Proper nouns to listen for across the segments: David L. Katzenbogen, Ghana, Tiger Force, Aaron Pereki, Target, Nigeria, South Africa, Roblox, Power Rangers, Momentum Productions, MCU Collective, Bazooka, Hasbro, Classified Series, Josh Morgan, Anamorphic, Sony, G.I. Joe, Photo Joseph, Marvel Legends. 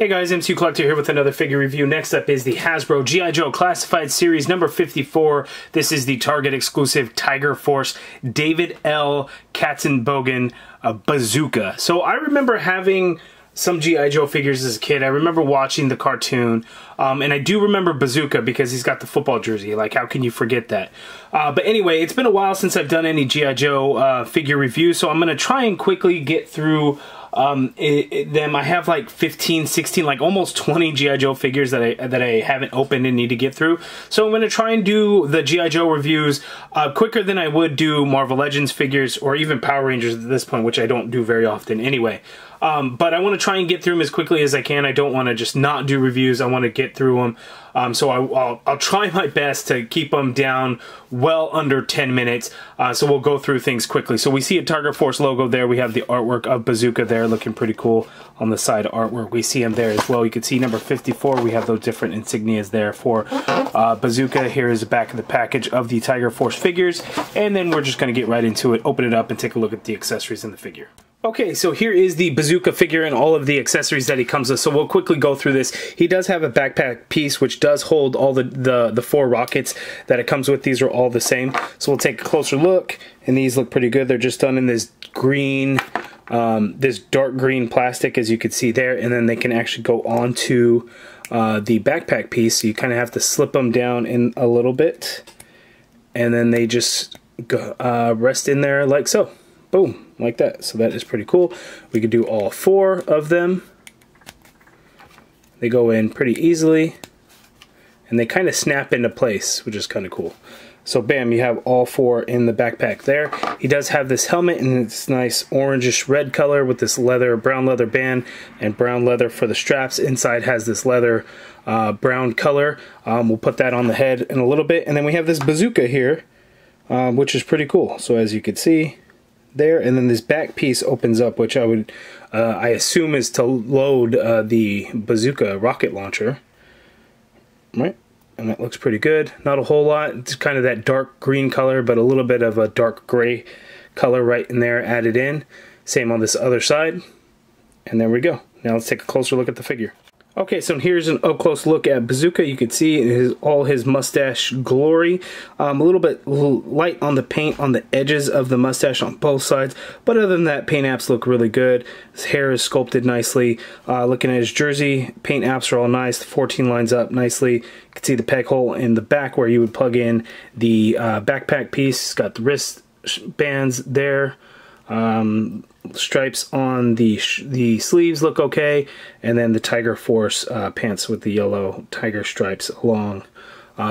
Hey guys, MCU Collective here with another figure review. Next up is the Hasbro G.I. Joe Classified Series number 54. This is the Target exclusive Tiger Force David L. Katzenbogen Bazooka. So I remember having some G.I. Joe figures as a kid. I remember watching the cartoon, and I do remember Bazooka because he's got the football jersey. Like, how can you forget that? But anyway, it's been a while since I've done any G.I. Joe figure reviews, so I'm going to try and quickly get through them. I have like 15, 16, like almost 20 G.I. Joe figures that I haven't opened and need to get through. So I'm going to try and do the G.I. Joe reviews quicker than I would do Marvel Legends figures or even Power Rangers at this point, which I don't do very often anyway. But I want to try and get through them as quickly as I can. I don't want to just not do reviews. I want to get through them. So I'll try my best to keep them down well under 10 minutes. So we'll go through things quickly. So we see a Target Force logo there. We have the artwork of Bazooka there, looking pretty cool on the side artwork. We see him there as well. You can see number 54. We have those different insignias there for Bazooka. Here is the back of the package of the Tiger Force figures. And then we're just going to get right into it, open it up, and take a look at the accessories in the figure. Okay, so here is the Bazooka figure and all of the accessories that he comes with. So we'll quickly go through this. He does have a backpack piece, which does hold all the four rockets that it comes with. These are all the same. So we'll take a closer look, and these look pretty good. They're just done in this green, this dark green plastic, as you can see there. And then they can actually go onto the backpack piece. So you kind of have to slip them down in a little bit, and then they just go, rest in there like so. Boom, like that. So that is pretty cool. We could do all four of them. They go in pretty easily, and they kind of snap into place, which is kind of cool. So bam, you have all four in the backpack there. He does have this helmet in its nice orangish red color with this leather, brown leather band and brown leather for the straps. Inside has this leather brown color. We'll put that on the head in a little bit. And then we have this Bazooka here, which is pretty cool. So as you can see, there, and then this back piece opens up, which I assume is to load the Bazooka rocket launcher, right? And that looks pretty good. Not a whole lot. It's kind of that dark green color, but a little bit of a dark gray color right in there added in. Same on this other side, and there we go. Now let's take a closer look at the figure. Okay, so here's an up-close look at Bazooka. You can see all his mustache glory. A little bit light on the paint on the edges of the mustache on both sides. But other than that, paint apps look really good. His hair is sculpted nicely. Looking at his jersey, paint apps are all nice. The 14 lines up nicely. You can see the peg hole in the back where you would plug in the backpack piece. It's got the wrist bands there. Stripes on the sleeves look okay, and then the Tiger Force pants with the yellow tiger stripes along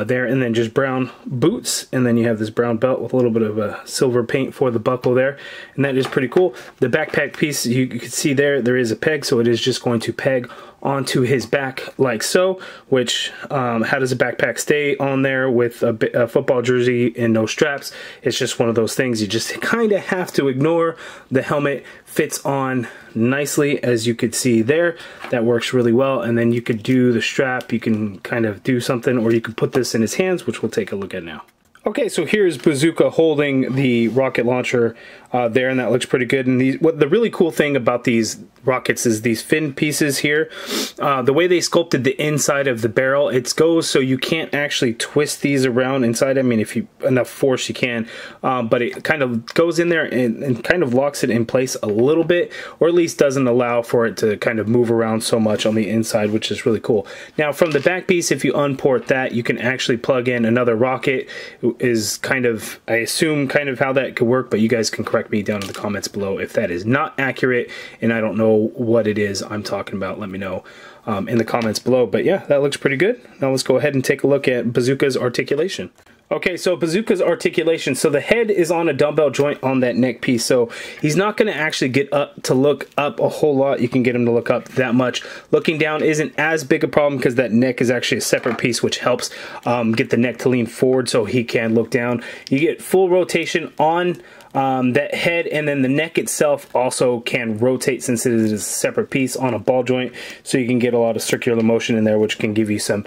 there, and then just brown boots, and then you have this brown belt with a little bit of a silver paint for the buckle there, and that is pretty cool. The backpack piece, you can see there is a peg, so it is just going to peg onto his back like so, which how does a backpack stay on there with a football jersey and no straps? It's just one of those things you just kind of have to ignore. The helmet fits on nicely, as you could see there. That works really well, and then you could do the strap. You can kind of do something, or you can put this in his hands, which we'll take a look at now. Okay, so here's Bazooka holding the rocket launcher there, and that looks pretty good. And what the really cool thing about these rockets is these fin pieces here. The way they sculpted the inside of the barrel, it goes so you can't actually twist these around inside. I mean, if you enough force, you can. But it kind of goes in there and kind of locks it in place a little bit, or at least doesn't allow for it to kind of move around so much on the inside, which is really cool. Now, from the back piece, if you unport that, you can actually plug in another rocket. Is kind of, I assume, kind of how that could work, but you guys can correct me down in the comments below if that is not accurate and I don't know what it is I'm talking about. Let me know in the comments below. But yeah, that looks pretty good. Now let's go ahead and take a look at Bazooka's articulation. Okay, so Bazooka's articulation. So the head is on a dumbbell joint on that neck piece. So he's not going to actually get up to look up a whole lot. You can get him to look up that much. Looking down isn't as big a problem because that neck is actually a separate piece, which helps get the neck to lean forward so he can look down. You get full rotation on That head and then the neck itself also can rotate, since it is a separate piece on a ball joint, so you can get a lot of circular motion in there, which can give you some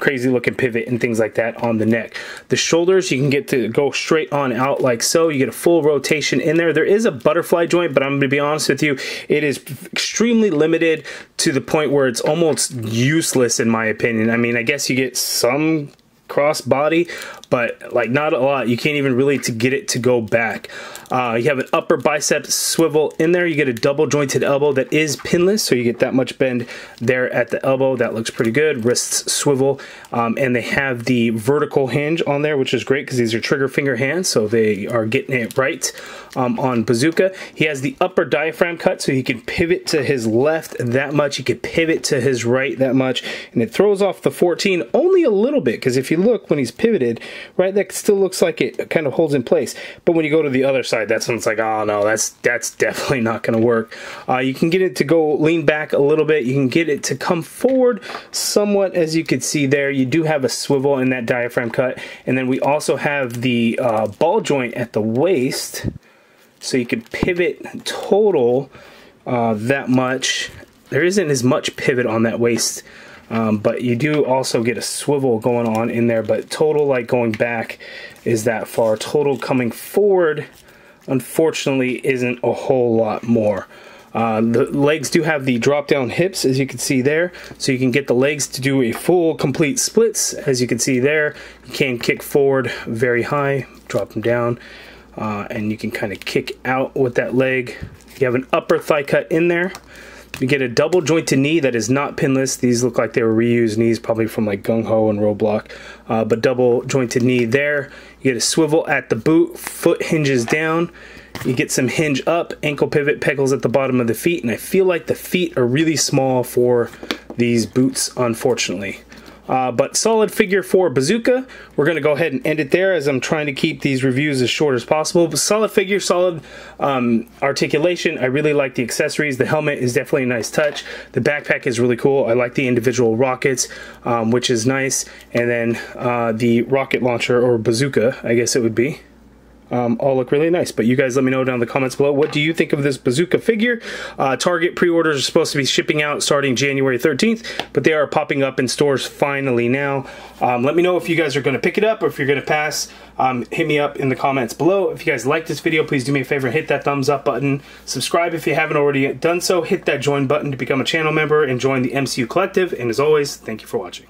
crazy looking pivot and things like that on the neck. The shoulders, you can get to go straight on out like so. You get a full rotation in there. There is a butterfly joint, but I'm going to be honest with you, it is extremely limited to the point where it's almost useless in my opinion. I mean, I guess you get some cross body, but like not a lot. You can't even really to get it to go back. You have an upper bicep swivel in there. You get a double jointed elbow that is pinless, so you get that much bend there at the elbow. That looks pretty good. Wrists swivel, and they have the vertical hinge on there, which is great because these are trigger finger hands, so they are getting it right on Bazooka. He has the upper diaphragm cut, so he can pivot to his left that much. He could pivot to his right that much, and it throws off the 14 only a little bit, because if you look, when he's pivoted, right, that still looks like it kind of holds in place. But when you go to the other side, that's when it's like, oh no, that's definitely not going to work. You can get it to go lean back a little bit. You can get it to come forward somewhat, as you could see there. You do have a swivel in that diaphragm cut, and then we also have the ball joint at the waist, so you could pivot total that much. There isn't as much pivot on that waist. But you do also get a swivel going on in there, but total like going back is that far. Total coming forward, unfortunately, isn't a whole lot more. The legs do have the drop down hips, as you can see there, so you can get the legs to do a full complete splits, as you can see there. You can kick forward very high, drop them down, and you can kind of kick out with that leg. You have an upper thigh cut in there. You get a double jointed knee that is not pinless. These look like they were reused knees, probably from like Gung Ho and Roblox, but double jointed knee there. You get a swivel at the boot, foot hinges down. You get some hinge up, ankle pivot, pegals at the bottom of the feet, and I feel like the feet are really small for these boots, unfortunately. But solid figure for Bazooka. We're going to go ahead and end it there, as I'm trying to keep these reviews as short as possible. But solid figure, solid articulation. I really like the accessories. The helmet is definitely a nice touch. The backpack is really cool. I like the individual rockets, which is nice. And then the rocket launcher, or bazooka, I guess it would be. All look really nice. But you guys let me know down in the comments below, what do you think of this Bazooka figure? Target pre-orders are supposed to be shipping out starting January 13th, but they are popping up in stores finally now. Let me know if you guys are going to pick it up or if you're going to pass. Hit me up in the comments below. If you guys like this video, please do me a favor, hit that thumbs up button. Subscribe if you haven't already done so. Hit that join button to become a channel member and join the MCU Collective. And as always, thank you for watching.